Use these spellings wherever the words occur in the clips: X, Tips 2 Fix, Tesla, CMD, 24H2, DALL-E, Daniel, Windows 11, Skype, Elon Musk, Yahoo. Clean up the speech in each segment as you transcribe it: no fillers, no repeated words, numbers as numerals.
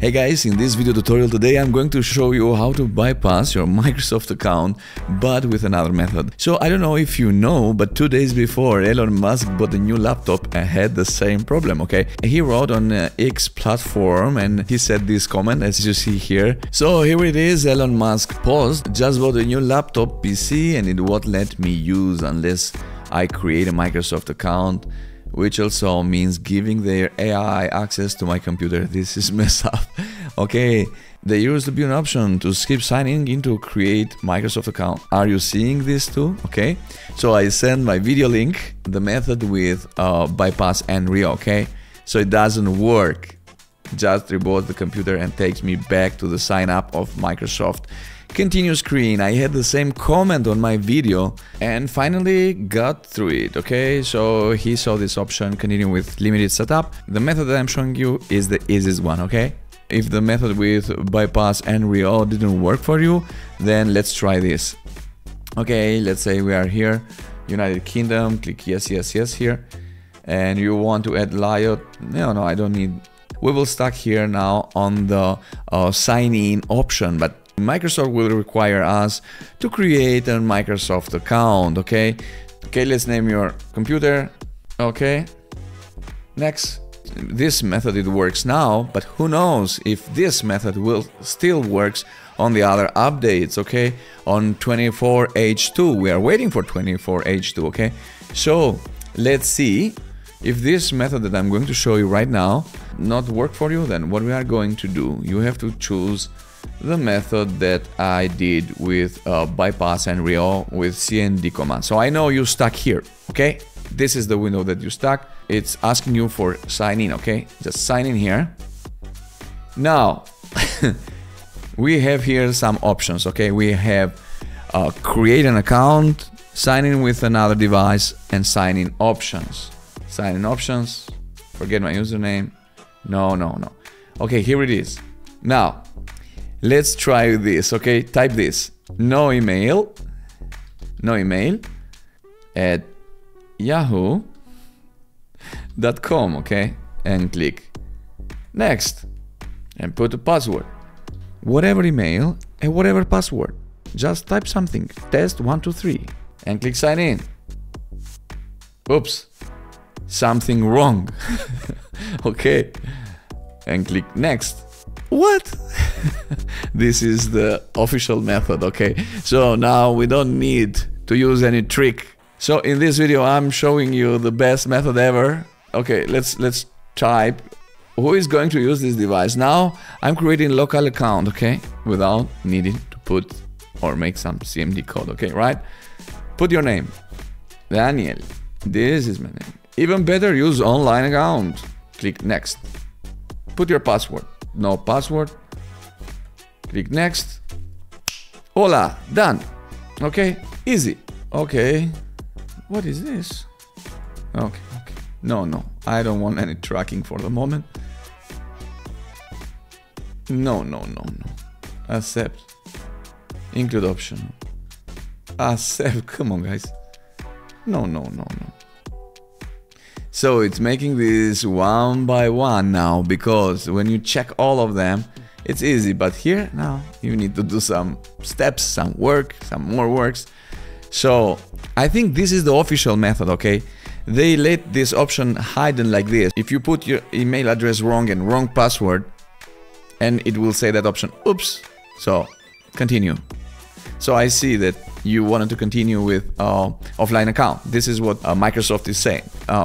Hey guys, in this video tutorial today I'm going to show you how to bypass your Microsoft account but with another method. So I don't know if you know, but 2 days before Elon Musk bought a new laptop and had the same problem, okay? He wrote on X platform and he said this comment as you see here. So here it is, Elon Musk post, just bought a new laptop PC and it won't let me use unless I create a Microsoft account, which also means giving their AI access to my computer. This is messed up. Okay, there used to be an option to skip signing in to create Microsoft account. Are you seeing this too? Okay, so I send my video link, the method with bypass Enria, okay? So it doesn't work. Just reboot the computer and takes me back to the sign up of Microsoft. Continue screen. I had the same comment on my video and finally got through it, okay? So he saw this option, continue with limited setup. The method that I'm showing you is the easiest one, okay? If the method with bypass Enria didn't work for you, then let's try this. Okay, let's say we are here, United Kingdom, click yes, yes, yes here. And you want to add layout. No, I don't need. We will stuck here now on the sign in option, but Microsoft will require us to create a Microsoft account, okay? Okay, let's name your computer, okay? Next. This method, it works now, but who knows if this method will still works on the other updates, okay? On 24H2, we are waiting for 24H2, okay? So, let's see if this method that I'm going to show you right now not work for you, then what we are going to do, you have to choose the method that I did with bypass Enria with CMD command. So I know you stuck here, okay? This is the window that you stuck. It's asking you for sign in, okay? Just sign in here. Now, we have here some options, okay? We have create an account, sign in with another device, and sign in options. Sign in options, forget my username. No. Okay, here it is. Now, let's try this, okay? Type this, no email at yahoo.com, okay? And click next and put a password. Whatever email and whatever password. Just type something, test123 and click sign in. Oops, something wrong. Okay, and click next. What? This is the official method, okay? So now we don't need to use any trick. So in this video I'm showing you the best method ever. Okay, let's type who is going to use this device. Now I'm creating local account, okay? Without needing to put or make some CMD code, okay, right? Put your name. Daniel. This is my name. Even better, use online account. Click next. Put your password. No password. Click next. Hola, done. Okay, easy. Okay, what is this? Okay. No, I don't want any tracking for the moment. No. Accept. Include option. Accept, come on guys. No. So it's making this one by one now, because when you check all of them, it's easy. But here now you need to do some steps, some work, some more works. So I think this is the official method, okay? They let this option hidden like this. If you put your email address wrong and wrong password, and it will say that option, oops. So continue. So I see that you wanted to continue with offline account. This is what Microsoft is saying.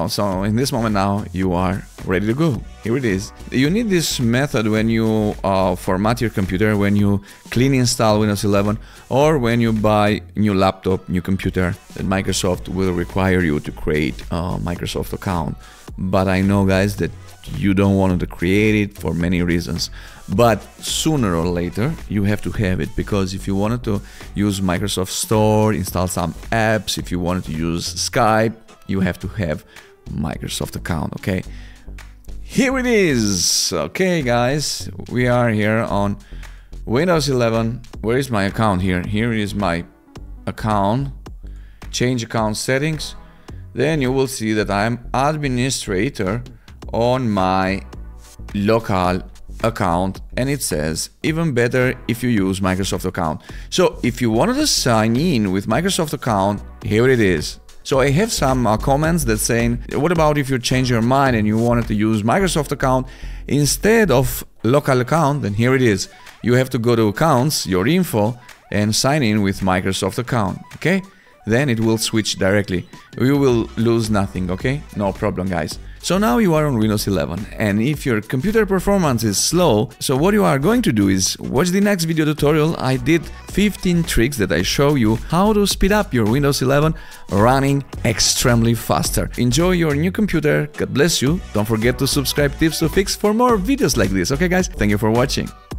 So in this moment now, you are ready to go. Here it is. You need this method when you format your computer, when you clean install Windows 11, or when you buy new laptop, new computer, that Microsoft will require you to create a Microsoft account. But I know guys that you don't want to create it for many reasons, but sooner or later you have to have it, because if you wanted to use Microsoft Store, install some apps, if you wanted to use Skype, you have to have Microsoft account, okay? Here it is. Okay guys, we are here on Windows 11. Where is my account? Here is my account. Change account settings. Then you will see that I'm administrator on my local account, and it says even better if you use Microsoft account. So if you wanted to sign in with Microsoft account, here it is. So I have some comments that saying, what about if you change your mind and you wanted to use Microsoft account instead of local account? Then here it is. You have to go to accounts, your info, and sign in with Microsoft account, okay? Then it will switch directly. You will lose nothing, okay? No problem, guys. So now you are on Windows 11, and if your computer performance is slow, so what you are going to do is watch the next video tutorial. I did 15 tricks that I show you how to speed up your Windows 11 running extremely faster. Enjoy your new computer. God bless you. Don't forget to subscribe Tips 2 Fix for more videos like this, okay guys? Thank you for watching.